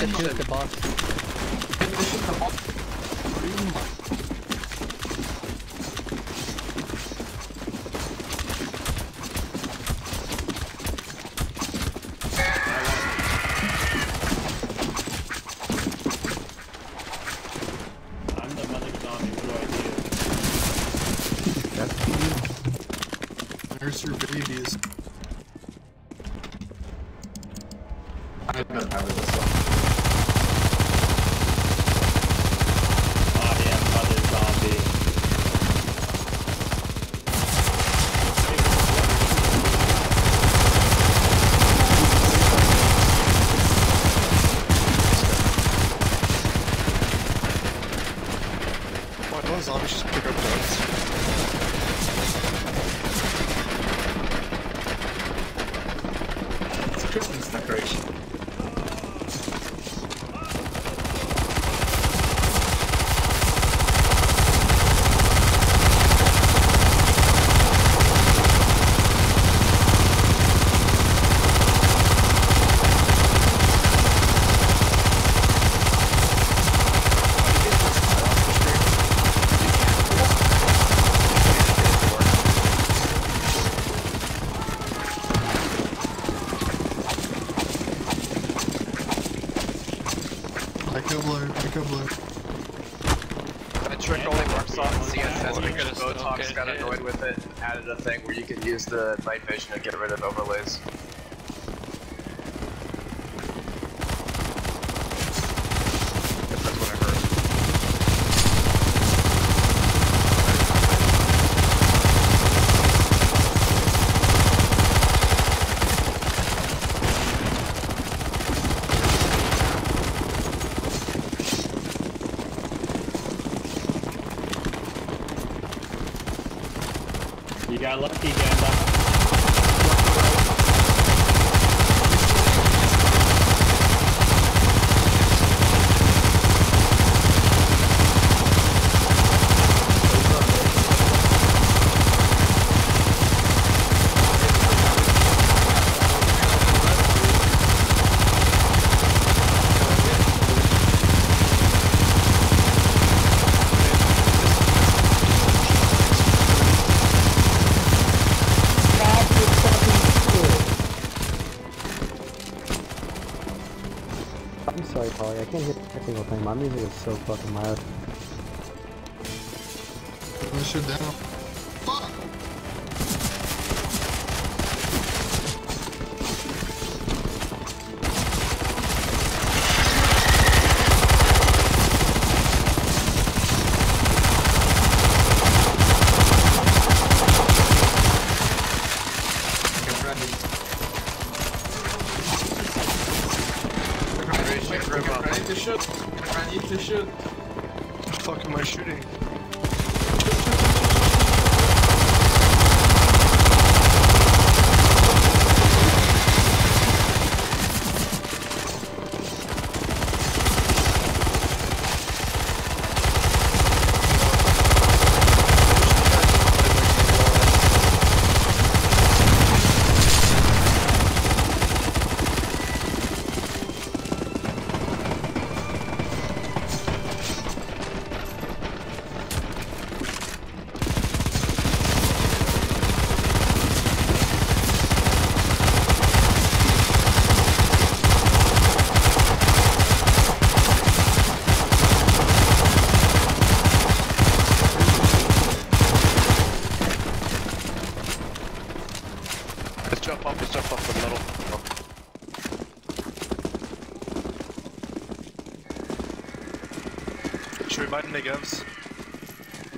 can shoot the boss. Can you shoot the boss? You must. I'm the Melancholy Droid here. That's me. There's your babies. I don't know how to do this one. A thing where you can use the night vision to get rid of overlays. If that's what I heard. You got lucky, Gandalf. I can't hit the technical thing, my music is so fucking loud. Turn shit down. Fuck! Shit. The fuck am I shooting? Should we buy the negavs?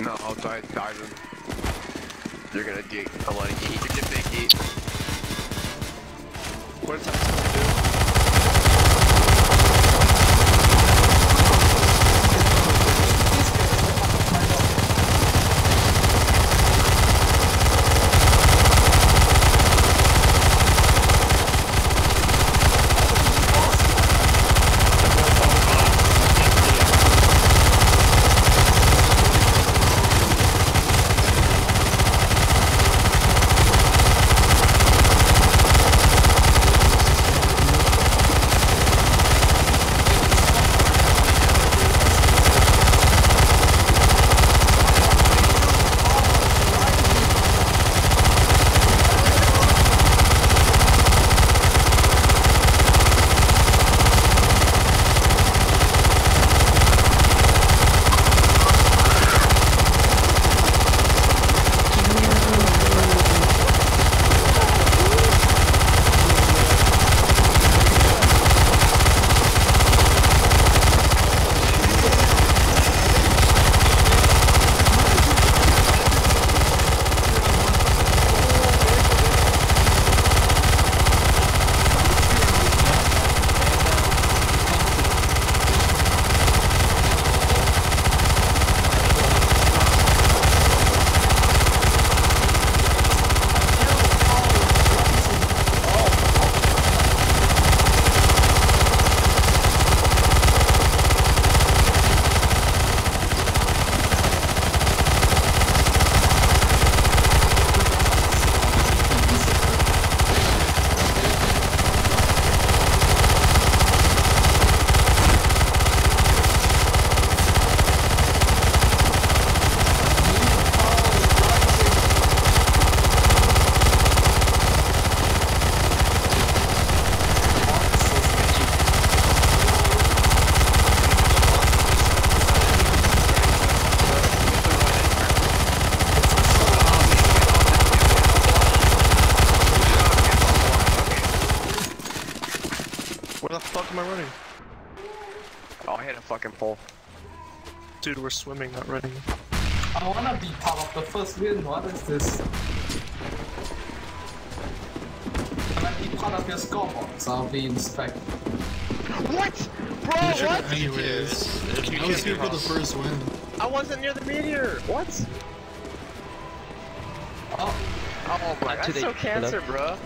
No, I'll die them. You're gonna dig a lot of heat. You're gonna make heat. What is that supposed to do? I running? Oh, I hit a fucking pole. Dude, we're swimming, not running. I wanna be part of the first win, what is this? Can I be part of your scorebox? I'll be in spec. What? Bro, what? Anyways, I was here for the first win. I wasn't near the meteor! What? Oh my, that's so cancer, bro.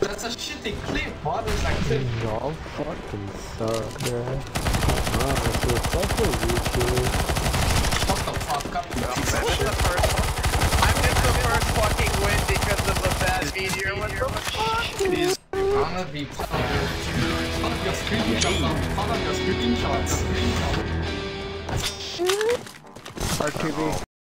That's a shitty clip, what is that clip? Y'all fucking suck, man. Shut the fuck up, bro. I missed the first fucking win because of the bad meteor. What the fuck? I'm gonna be part of your screenshots. Part of your screenshots. RTB.